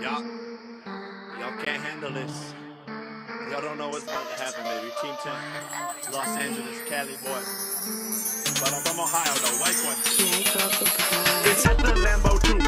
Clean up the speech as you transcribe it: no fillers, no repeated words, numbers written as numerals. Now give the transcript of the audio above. Y'all can't handle this. Y'all don't know what's about to happen, baby. Team 10, Los Angeles, Cali boy. But I'm from Ohio though, white boy. It's at the Lambo too.